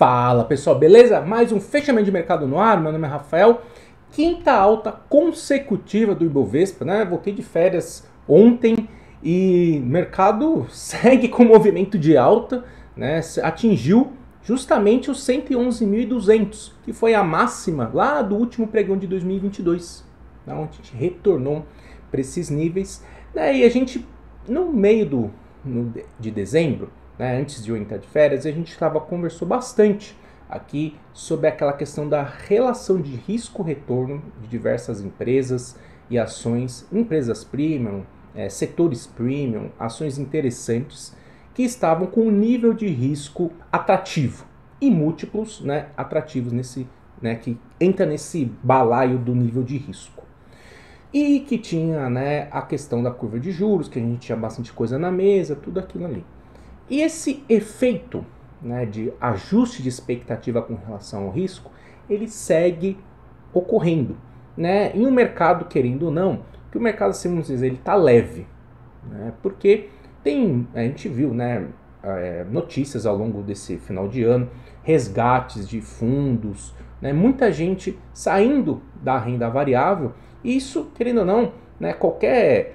Fala pessoal, beleza? Mais um fechamento de mercado no ar, meu nome é Rafael. Quinta alta consecutiva do Ibovespa, né? Voltei de férias ontem e o mercado segue com movimento de alta, né? Atingiu justamente os 111.200, que foi a máxima lá do último pregão de 2022, né? Onde a gente retornou para esses níveis, né? E a gente, no meio de dezembro, né, antes de eu entrar de férias, a gente conversou bastante aqui sobre aquela questão da relação de risco-retorno de diversas empresas e ações, empresas premium, setores premium, ações interessantes que estavam com um nível de risco atrativo e múltiplos, né, atrativos nesse, né, que entra nesse balaio do nível de risco. E que tinha, né, a questão da curva de juros, que a gente tinha bastante coisa na mesa, tudo aquilo ali. E esse efeito, né, de ajuste de expectativa com relação ao risco, ele segue ocorrendo, né? Em um mercado, querendo ou não, que o mercado, assim, vamos dizer, ele está leve, né? Porque tem, a gente viu, né, notícias ao longo desse final de ano, resgates de fundos, né, muita gente saindo da renda variável, e isso, querendo ou não, né, qualquer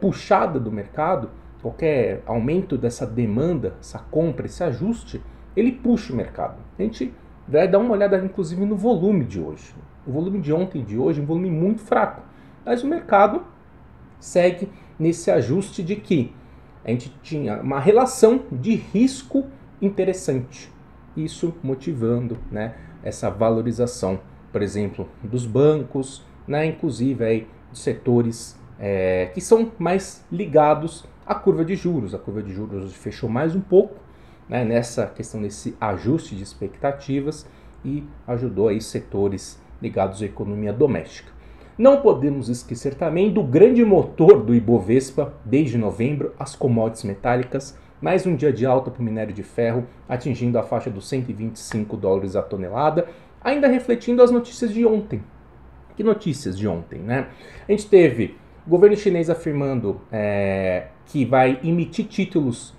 puxada do mercado, qualquer aumento dessa demanda, essa compra, esse ajuste, ele puxa o mercado. A gente vai dar uma olhada, inclusive, no volume de hoje. O volume de ontem e de hoje é um volume muito fraco. Mas o mercado segue nesse ajuste de que a gente tinha uma relação de risco interessante. Isso motivando, né, essa valorização, por exemplo, dos bancos, né, inclusive aí, dos setores que são mais ligados a curva de juros. A curva de juros fechou mais um pouco, né, nessa questão desse ajuste de expectativas e ajudou aí setores ligados à economia doméstica. Não podemos esquecer também do grande motor do Ibovespa desde novembro, as commodities metálicas. Mais um dia de alta para o minério de ferro, atingindo a faixa dos 125 dólares a tonelada, ainda refletindo as notícias de ontem. Que notícias de ontem, né? A gente teve o governo chinês afirmando que vai emitir títulos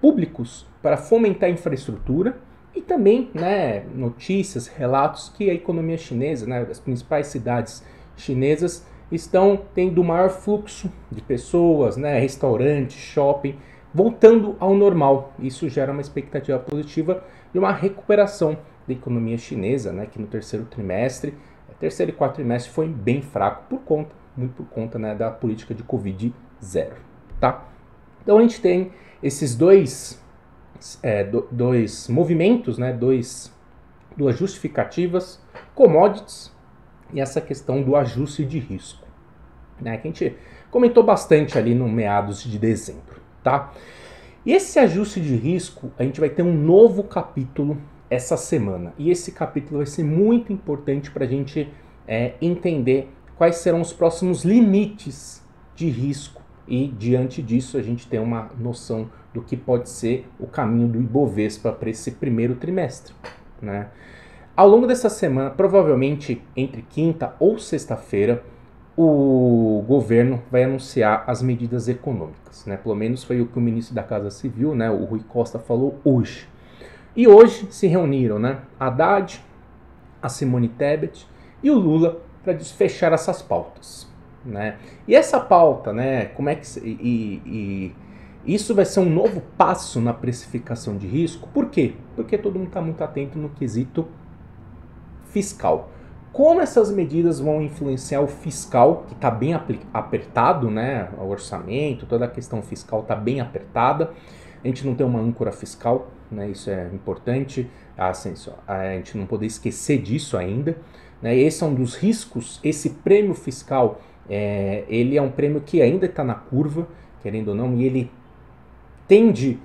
públicos para fomentar a infraestrutura e também, né, notícias, relatos que a economia chinesa, né, as principais cidades chinesas estão tendo o maior fluxo de pessoas, né, restaurante, shopping, voltando ao normal. Isso gera uma expectativa positiva de uma recuperação da economia chinesa, né, que no terceiro e quarto trimestre foi bem fraco muito por conta, né, da política de Covid-0, tá? Então a gente tem esses dois movimentos, né, duas justificativas, commodities e essa questão do ajuste de risco, né, que a gente comentou bastante ali no meados de dezembro, tá? E esse ajuste de risco, a gente vai ter um novo capítulo essa semana, e esse capítulo vai ser muito importante para a gente entender quais serão os próximos limites de risco e, diante disso, a gente tem uma noção do que pode ser o caminho do Ibovespa para esse primeiro trimestre, né? Ao longo dessa semana, provavelmente entre quinta ou sexta-feira, o governo vai anunciar as medidas econômicas, né? Pelo menos foi o que o ministro da Casa Civil, né, o Rui Costa, falou hoje. E hoje se reuniram, né, Haddad, a Simone Tebet e o Lula, para desfechar essas pautas, né? E essa pauta, né, como é que isso vai ser um novo passo na precificação de risco? Por quê? Porque todo mundo está muito atento no quesito fiscal. Como essas medidas vão influenciar o fiscal, que está bem apertado, né? O orçamento, toda a questão fiscal está bem apertada. A gente não tem uma âncora fiscal, né? Isso é importante. Assim, a gente não pode esquecer disso ainda, né? Esse é um dos riscos. Esse prêmio fiscal, ele é um prêmio que ainda está na curva, querendo ou não, e ele tende,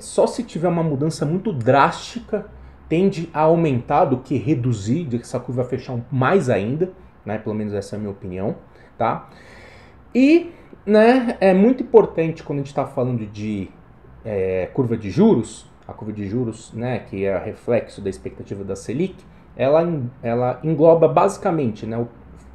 só se tiver uma mudança muito drástica, tende a aumentar do que reduzir, de que essa curva fechar mais ainda, né? Pelo menos essa é a minha opinião, tá? E, né, é muito importante quando a gente está falando de curva de juros, a curva de juros, né, que é reflexo da expectativa da Selic, ela engloba basicamente, né, o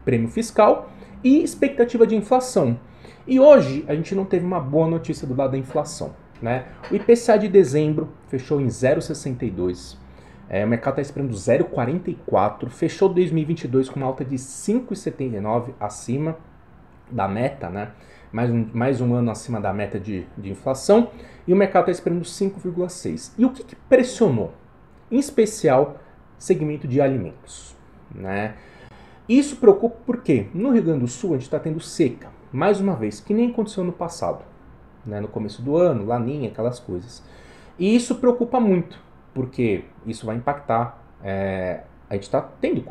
prêmio fiscal e expectativa de inflação. E hoje a gente não teve uma boa notícia do lado da inflação, né? O IPCA de dezembro fechou em 0,62. O mercado está esperando 0,44. Fechou 2022 com uma alta de 5,79 acima da meta, né? Mais um ano acima da meta de inflação. E o mercado está esperando 5,6. E o que pressionou? Em especial, segmento de alimentos, né? Isso preocupa porque no Rio Grande do Sul a gente está tendo seca, mais uma vez, que nem aconteceu no passado, né? No começo do ano, laninha, aquelas coisas. E isso preocupa muito, porque isso vai impactar, a gente está tendo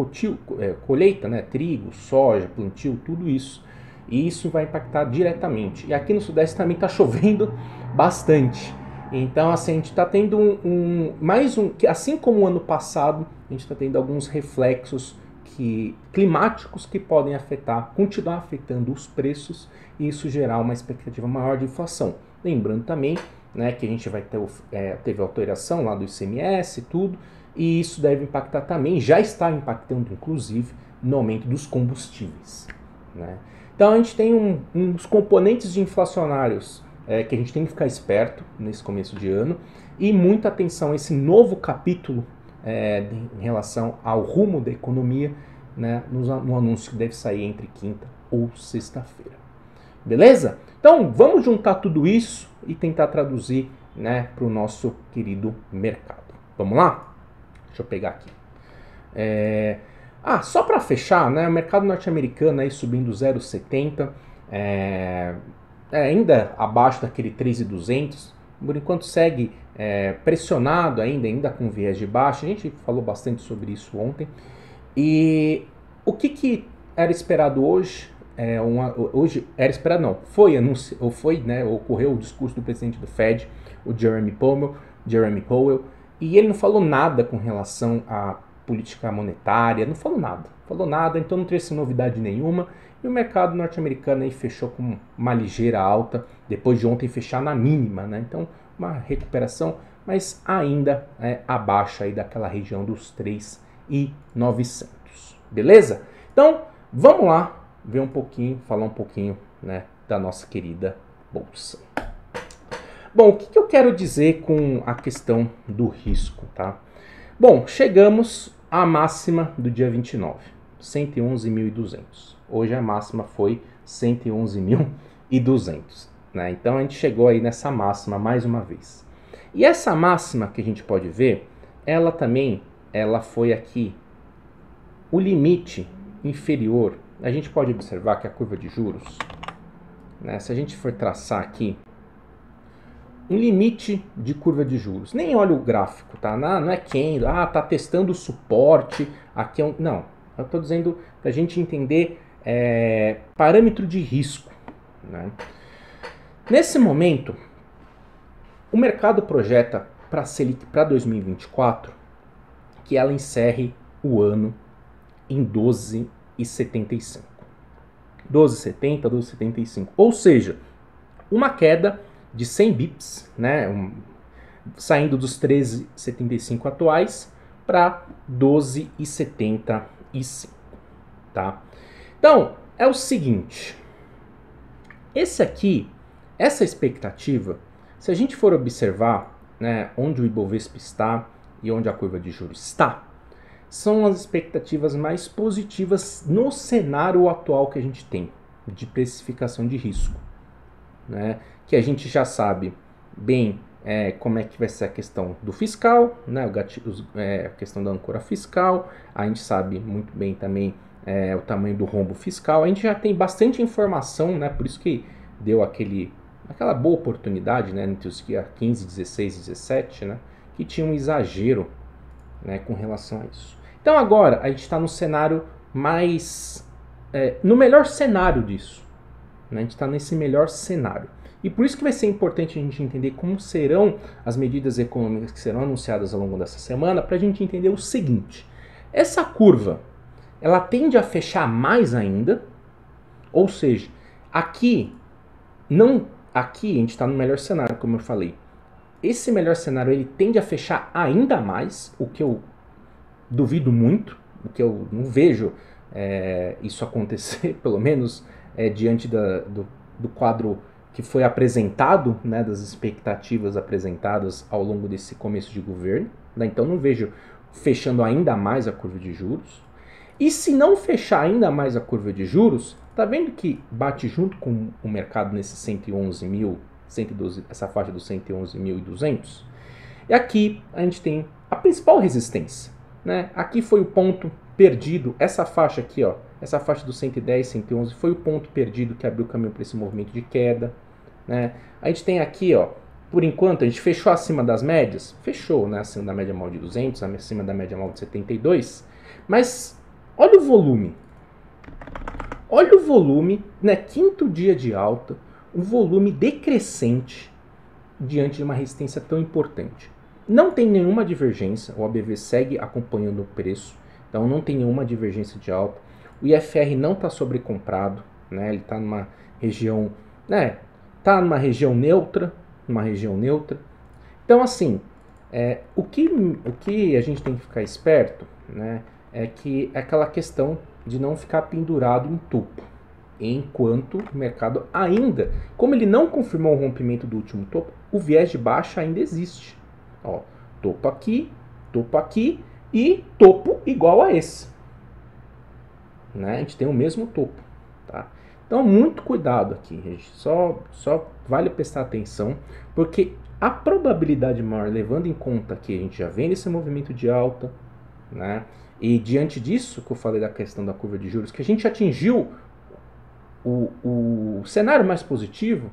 colheita, né? Trigo, soja, plantio, tudo isso. E isso vai impactar diretamente. E aqui no Sudeste também está chovendo bastante. Então, assim, a gente está tendo assim como o ano passado, a gente está tendo alguns reflexos climáticos que podem continuar afetando os preços e isso gerar uma expectativa maior de inflação. Lembrando também, né, que a gente vai ter teve alteração lá do ICMS e tudo, e isso deve impactar também, já está impactando inclusive no aumento dos combustíveis, né? Então a gente tem uns componentes de inflacionários que a gente tem que ficar esperto nesse começo de ano e muita atenção a esse novo capítulo em relação ao rumo da economia, né, no anúncio que deve sair entre quinta ou sexta-feira. Beleza? Então vamos juntar tudo isso e tentar traduzir, né, para o nosso querido mercado. Vamos lá? Deixa eu pegar aqui. Só para fechar, né, o mercado norte-americano aí subindo 0,70, ainda abaixo daquele 13,200. Por enquanto segue pressionado ainda com viés de baixa. A gente falou bastante sobre isso ontem. E o que era esperado hoje? Hoje era esperado não. Ocorreu o discurso do presidente do Fed, o Jeremy Powell, e ele não falou nada com relação à política monetária, não falou nada. Então não trouxe novidade nenhuma. E o mercado norte-americano aí fechou com uma ligeira alta, depois de ontem fechar na mínima, né? Então, uma recuperação, mas ainda abaixo aí daquela região dos 3,900. Beleza? Então, vamos lá ver um pouquinho, falar um pouquinho, né, da nossa querida bolsa. Bom, o que eu quero dizer com a questão do risco, tá? Bom, chegamos à máxima do dia 29, 111.200. Hoje a máxima foi 111.200, né? Então a gente chegou aí nessa máxima mais uma vez. E essa máxima que a gente pode ver, ela foi aqui o limite inferior. A gente pode observar que a curva de juros, né, se a gente for traçar aqui, um limite de curva de juros. Nem olha o gráfico, tá? Não é quem, tá testando o suporte, aqui é não, eu tô dizendo pra gente entender parâmetro de risco, né? Nesse momento, o mercado projeta para a Selic para 2024 que ela encerre o ano em 12,75. 12,70, 12,75. Ou seja, uma queda de 100 bips, né? Saindo dos 13,75 atuais para 12,75, tá? Então, é o seguinte, essa expectativa, se a gente for observar, né, onde o Ibovespa está e onde a curva de juros está, são as expectativas mais positivas no cenário atual que a gente tem, de precificação de risco, né, que a gente já sabe bem como é que vai ser a questão do fiscal, né, a questão da âncora fiscal, a gente sabe muito bem também o tamanho do rombo fiscal, a gente já tem bastante informação, né? Por isso que deu aquela boa oportunidade, né, entre os dias 15, 16 e 17, né, que tinha um exagero, né, com relação a isso. Então agora a gente está no cenário no melhor cenário disso, né? A gente está nesse melhor cenário. E por isso que vai ser importante a gente entender como serão as medidas econômicas que serão anunciadas ao longo dessa semana, para a gente entender o seguinte, essa curva, ela tende a fechar mais ainda, ou seja, aqui a gente está no melhor cenário, como eu falei. Esse melhor cenário ele tende a fechar ainda mais, o que eu duvido muito, o que eu não vejo isso acontecer, pelo menos diante do quadro que foi apresentado, né, das expectativas apresentadas ao longo desse começo de governo, né? Então não vejo fechando ainda mais a curva de juros. E se não fechar ainda mais a curva de juros, tá vendo que bate junto com o mercado nesse 111 mil, 112, essa faixa dos 111.200? E aqui a gente tem a principal resistência, né? Aqui foi o ponto perdido, essa faixa aqui, ó, essa faixa dos 110, 111 foi o ponto perdido que abriu o caminho para esse movimento de queda, né? A gente tem aqui, ó, por enquanto a gente fechou acima das médias, fechou, né, acima da média móvel de 200, acima da média móvel de 72, mas olha o volume. Olha o volume, né? Quinto dia de alta, um volume decrescente diante de uma resistência tão importante. Não tem nenhuma divergência, o ABV segue acompanhando o preço, então não tem nenhuma divergência de alta. O IFR não está sobrecomprado, né? Ele está numa região, né? Tá numa região neutra, Então assim, o que a gente tem que ficar esperto, né? É que é aquela questão de não ficar pendurado em topo, enquanto o mercado ainda, como ele não confirmou o rompimento do último topo, o viés de baixa ainda existe. Ó, topo aqui e topo igual a esse. Né? A gente tem o mesmo topo. Tá? Então, muito cuidado aqui, gente. Só vale prestar atenção, porque a probabilidade maior, levando em conta que a gente já vem nesse movimento de alta, né? E diante disso que eu falei da questão da curva de juros, que a gente atingiu o cenário mais positivo,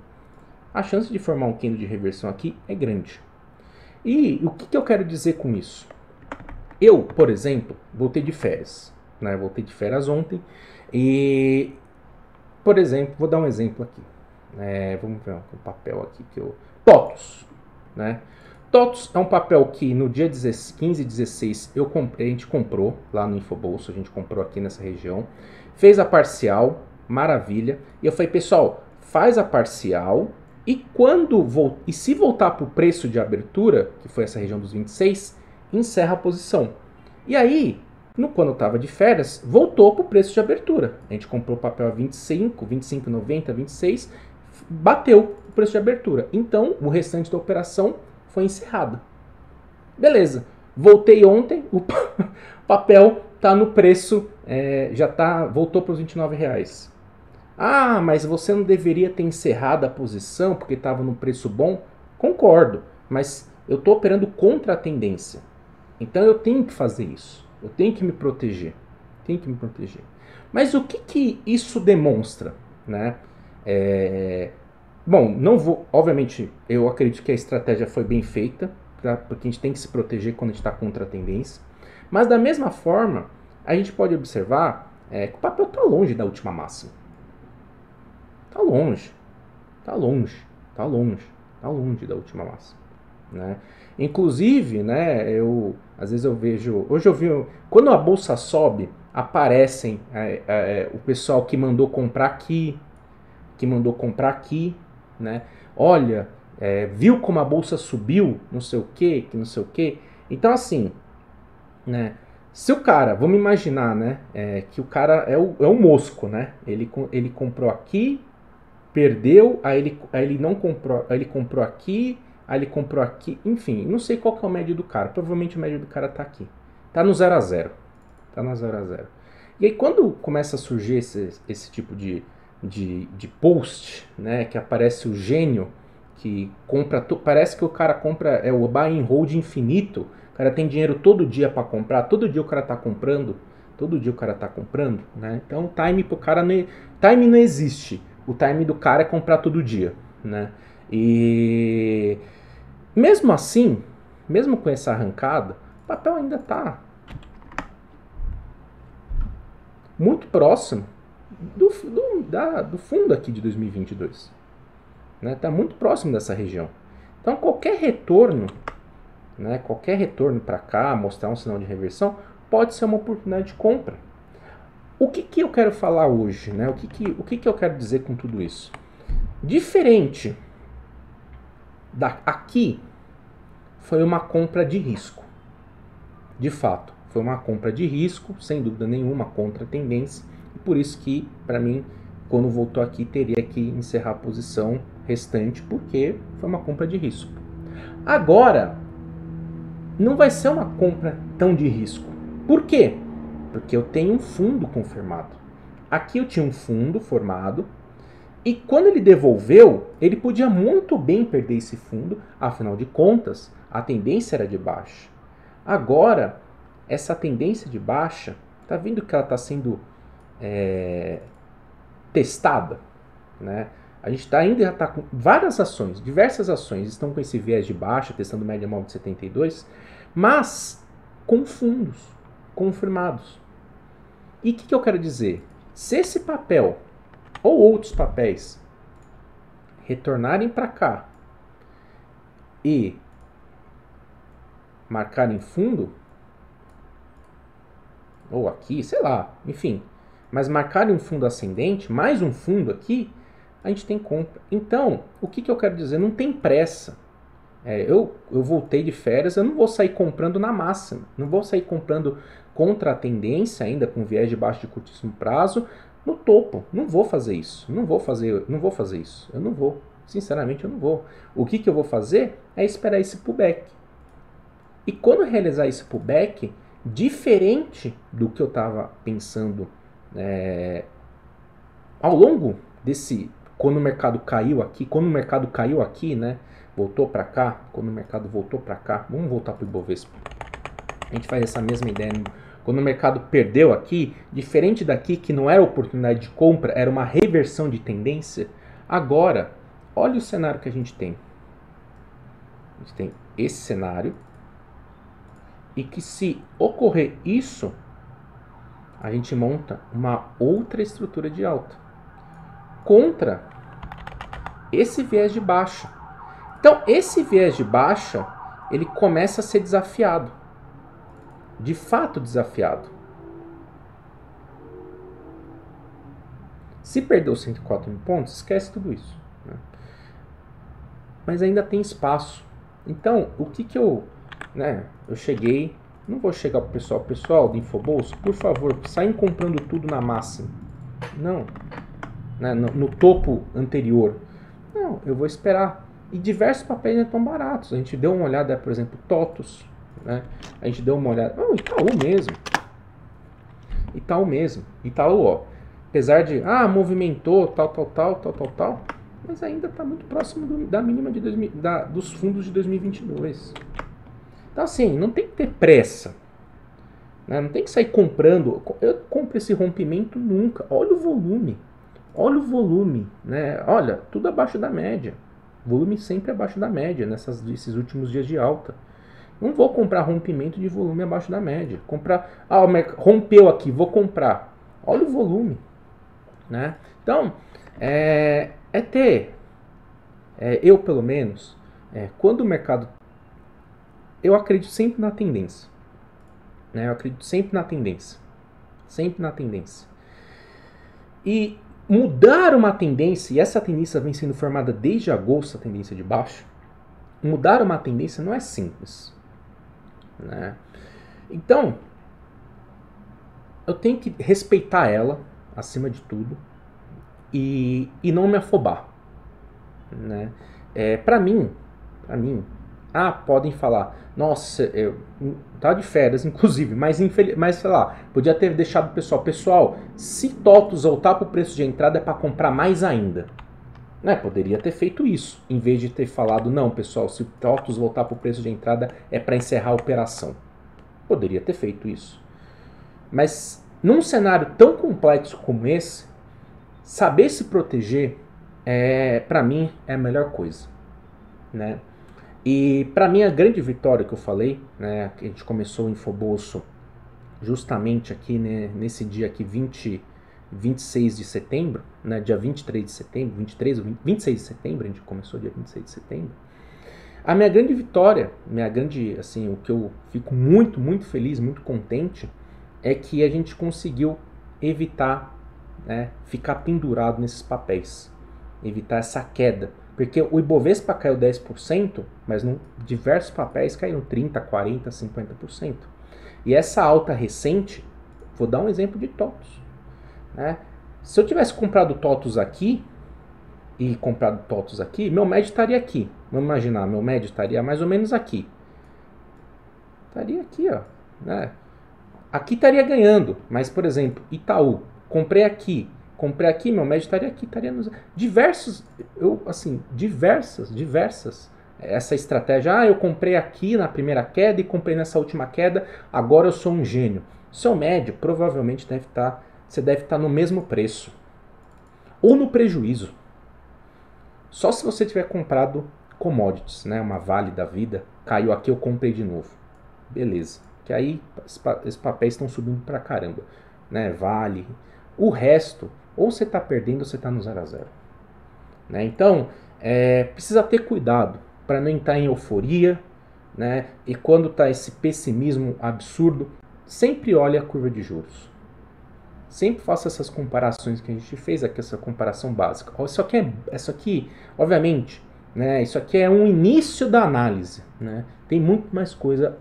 a chance de formar um candle de reversão aqui é grande. E o que eu quero dizer com isso? Eu, por exemplo, voltei de férias, né? Voltei de férias ontem e, por exemplo, vou dar um exemplo aqui. Vamos ver um papel aqui que eu... TOTVS, né? TOTVS é um papel que no dia 15 e 16 eu comprei, a gente comprou lá no Infobolso, a gente comprou aqui nessa região, fez a parcial, maravilha, e eu falei, pessoal, faz a parcial e se voltar para o preço de abertura, que foi essa região dos 26, encerra a posição. E aí, quando eu estava de férias, voltou para o preço de abertura, a gente comprou o papel a 25, 25,90, 26, bateu o preço de abertura, então o restante da operação foi encerrada. Beleza. Voltei ontem, o papel tá no preço, voltou para os R$29. Ah, mas você não deveria ter encerrado a posição porque estava no preço bom? Concordo, mas eu estou operando contra a tendência. Então eu tenho que fazer isso. Eu tenho que me proteger. Mas o que isso demonstra, né? Bom, não vou, obviamente, eu acredito que a estratégia foi bem feita, tá? Porque a gente tem que se proteger quando a gente está contra a tendência. Mas da mesma forma, a gente pode observar que o papel está longe da última máxima. Está longe da última máxima. Né? Inclusive, né, às vezes eu vejo, hoje eu vi, quando a bolsa sobe, aparecem o pessoal que mandou comprar aqui, né? Olha, viu como a bolsa subiu, não sei o que. Então, assim, né? Se o cara, vamos imaginar, né? Que o cara é o mosco, né? Ele comprou aqui, perdeu, aí ele não comprou, aí ele comprou aqui, enfim, não sei qual que é o médio do cara. Provavelmente o médio do cara tá aqui. Tá no 0 a 0. E aí quando começa a surgir esse tipo de post, né? Que aparece o gênio que compra, parece que o cara compra, o buy and hold infinito, o cara tem dinheiro todo dia para comprar, todo dia o cara tá comprando, né? Então o time pro cara, time não existe, o time do cara é comprar todo dia, né? E mesmo assim, mesmo com essa arrancada, o papel ainda tá muito próximo do fundo aqui de 2022. Está, né, muito próximo dessa região. Então qualquer retorno, né, para cá, mostrar um sinal de reversão, pode ser uma oportunidade de compra. O que eu quero falar hoje? Né? O que eu quero dizer com tudo isso? Diferente aqui, foi uma compra de risco. De fato, foi uma compra de risco, sem dúvida nenhuma, contra a tendência. Por isso que, para mim, quando voltou aqui, teria que encerrar a posição restante, porque foi uma compra de risco. Agora, não vai ser uma compra tão de risco. Por quê? Porque eu tenho um fundo confirmado. Aqui eu tinha um fundo formado, e quando ele devolveu, ele podia muito bem perder esse fundo, afinal de contas, a tendência era de baixa. Agora, essa tendência de baixa, tá vendo que ela está sendo testada, né? A gente ainda está com várias ações, diversas ações estão com esse viés de baixa, testando média móvel de 72, mas com fundos confirmados. E o que eu quero dizer? Se esse papel ou outros papéis retornarem para cá e marcarem fundo, ou aqui, sei lá, enfim, mas marcarem um fundo ascendente, mais um fundo aqui, a gente tem compra. Então, o que eu quero dizer? Não tem pressa. Eu voltei de férias, eu não vou sair comprando na máxima, não vou sair comprando contra a tendência, ainda com viés de baixo de curtíssimo prazo, no topo. Não vou fazer isso, não vou fazer isso, eu não vou, sinceramente eu não vou. O que eu vou fazer é esperar esse pullback. E quando realizar esse pullback, diferente do que eu estava pensando ao longo desse... Quando o mercado caiu aqui, né? Voltou para cá, quando o mercado voltou para cá, vamos voltar para o Ibovespa. A gente faz essa mesma ideia. Quando o mercado perdeu aqui, diferente daqui que não era oportunidade de compra, era uma reversão de tendência. Agora, olha o cenário que a gente tem. A gente tem esse cenário. E que se ocorrer isso, a gente monta uma outra estrutura de alta contra esse viés de baixa. Então, esse viés de baixa, ele começa a ser desafiado. De fato desafiado. Se perdeu 104 mil pontos, esquece tudo isso, né? Mas ainda tem espaço. Então, o que eu... Né? Eu cheguei... Não vou chegar pro pessoal. Pessoal do Infobolso, por favor, saem comprando tudo na máxima. Não. Né? No topo anterior. Não, eu vou esperar. E diversos papéis ainda estão baratos. A gente deu uma olhada, por exemplo, TOTVS, né? A gente deu uma olhada... Oh, Itaú mesmo. Itaú, ó. Apesar de... Ah, movimentou, tal. Mas ainda está muito próximo da mínima de dos fundos de 2022. Então, assim, não tem que ter pressa, né? Não tem que sair comprando. Eu compro esse rompimento nunca. Olha o volume. Né? Olha, tudo abaixo da média. Volume sempre abaixo da média nesses últimos dias de alta. Não vou comprar rompimento de volume abaixo da média. Comprar... Ah, rompeu aqui, vou comprar. Olha o volume, né? Então, eu, pelo menos, quando o mercado... Eu acredito sempre na tendência, né? Eu acredito sempre na tendência. E mudar uma tendência, e essa tendência vem sendo formada desde agosto, a tendência de baixo, mudar uma tendência não é simples, né? Então, eu tenho que respeitar ela, acima de tudo, e não me afobar, né? Pra mim... Ah, podem falar, nossa, eu tava de férias, inclusive, mas sei lá, podia ter deixado o pessoal. Pessoal, se TOTVS voltar para o preço de entrada é para comprar mais ainda, né? Poderia ter feito isso, em vez de ter falado, não, pessoal, se TOTVS voltar para o preço de entrada é para encerrar a operação. Poderia ter feito isso. Mas num cenário tão complexo como esse, saber se proteger, para mim, é a melhor coisa, né? E para mim a grande vitória que eu falei, né, que a gente começou o Infobolso justamente aqui, né, nesse dia aqui, 26 de setembro, né, dia 23 de setembro, 26 de setembro, a gente começou dia 26 de setembro. A minha grande vitória, assim, o que eu fico muito, muito feliz, muito contente, é que a gente conseguiu evitar, né, ficar pendurado nesses papéis, evitar essa queda. Porque o Ibovespa caiu 10%, mas diversos papéis caíram 30%, 40%, 50%. E essa alta recente, vou dar um exemplo de TOTVS, né? Se eu tivesse comprado TOTVS aqui, e comprado TOTVS aqui, meu médio estaria aqui. Vamos imaginar, meu médio estaria mais ou menos aqui. Estaria aqui, ó, né? Aqui estaria ganhando, mas, por exemplo, Itaú, comprei aqui, meu médio estaria aqui, estaria nos... diversas. Essa estratégia, ah, eu comprei aqui na primeira queda e comprei nessa última queda, agora eu sou um gênio. Seu médio provavelmente deve estar, você deve estar no mesmo preço. Ou no prejuízo. Só se você tiver comprado commodities, né? Uma Vale da vida, caiu aqui, eu comprei de novo. Beleza. Que aí esses papéis estão subindo pra caramba, né? Vale. O resto, ou você está perdendo ou você está no 0 a 0. Né? Então, precisa ter cuidado para não entrar em euforia, né? E quando está esse pessimismo absurdo, sempre olhe a curva de juros. Sempre faça essas comparações que a gente fez aqui, essa comparação básica. Isso aqui, obviamente, né? Isso aqui é um início da análise. Né? Tem muito mais coisa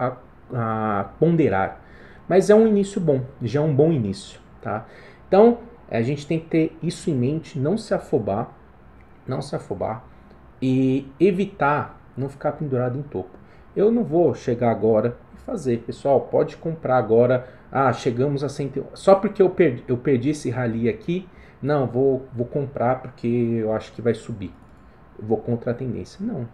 a ponderar, mas é um início bom, já é um bom início. Tá? Então, a gente tem que ter isso em mente, não se afobar e evitar não ficar pendurado em topo. Eu não vou chegar agora e fazer, pessoal, pode comprar agora, ah, chegamos a 100, só porque eu perdi esse rally aqui, não, vou comprar porque eu acho que vai subir, eu vou contra a tendência. Não,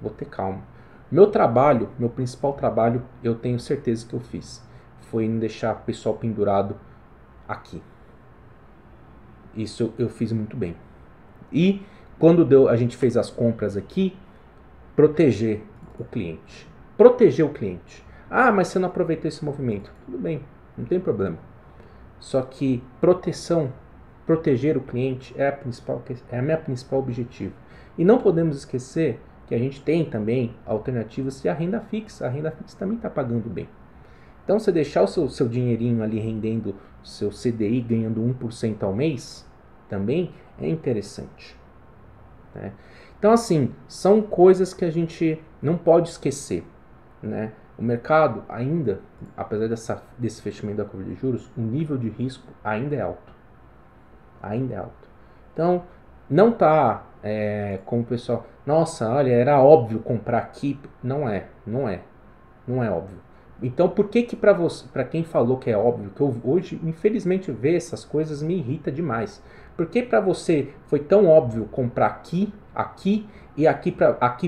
vou ter calma. Meu trabalho, meu principal trabalho, eu tenho certeza que eu fiz. Foi não deixar o pessoal pendurado aqui. Isso eu fiz muito bem. E quando a gente fez as compras aqui, proteger o cliente. Proteger o cliente. Ah, mas você não aproveitou esse movimento. Tudo bem, não tem problema. Só que proteger o cliente é a minha principal objetivo. E não podemos esquecer que a gente tem também alternativas de renda fixa. A renda fixa também está pagando bem. Então, você deixar o seu dinheirinho ali rendendo o seu CDI, ganhando 1% ao mês, também é interessante. Né? Então, assim, são coisas que a gente não pode esquecer. Né? O mercado ainda, apesar desse fechamento da curva de juros, o nível de risco ainda é alto. Ainda é alto. Então, não está como o pessoal... Nossa, olha, era óbvio comprar aqui. Não é óbvio. Então, por que para você, para quem falou que é óbvio, que eu, hoje, infelizmente, ver essas coisas me irrita demais. Por que para você foi tão óbvio comprar aqui e aqui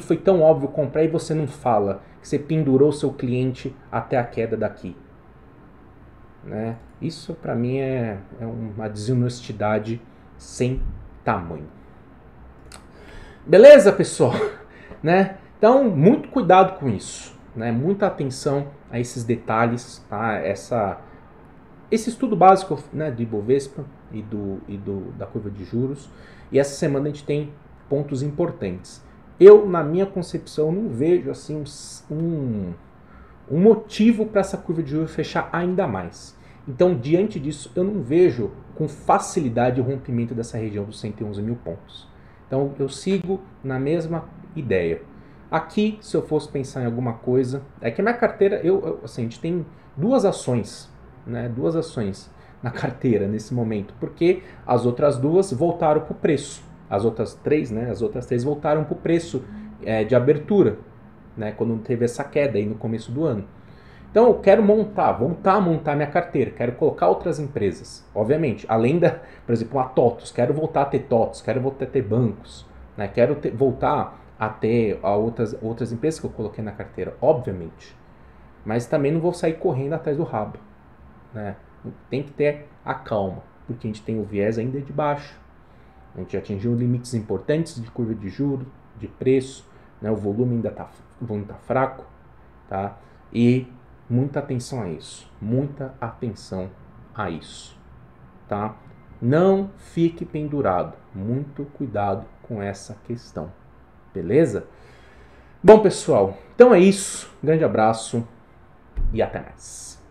foi tão óbvio comprar e você não fala que você pendurou seu cliente até a queda daqui? Né? Isso, para mim, é uma desonestidade sem tamanho. Beleza, pessoal? Né? Então, muito cuidado com isso. Né, muita atenção a esses detalhes, tá? Esse estudo básico, né, do Ibovespa e da curva de juros. E essa semana a gente tem pontos importantes. Eu, na minha concepção, não vejo assim um motivo para essa curva de juros fechar ainda mais. Então, diante disso, eu não vejo com facilidade o rompimento dessa região dos 111 mil pontos. Então, eu sigo na mesma ideia. Aqui, se eu fosse pensar em alguma coisa, é que a minha carteira, assim, a gente tem duas ações, né? Duas ações na carteira nesse momento, porque as outras duas voltaram para o preço. As outras três, né? As outras três voltaram para o preço de abertura, né? Quando teve essa queda aí no começo do ano. Então, eu quero voltar a montar minha carteira, quero colocar outras empresas, obviamente. Além da, por exemplo, a TOTVS, quero voltar a ter TOTVS, quero voltar a ter bancos, né? Quero voltar... até outras empresas que eu coloquei na carteira, obviamente. Mas também não vou sair correndo atrás do rabo. Né? Tem que ter a calma, porque a gente tem o viés ainda de baixo. A gente já atingiu limites importantes de curva de juros, de preço, né? O volume ainda está fraco. Tá? E muita atenção a isso. Muita atenção a isso. Tá? Não fique pendurado. Muito cuidado com essa questão. Beleza? Bom, pessoal, então é isso. Um grande abraço e até mais.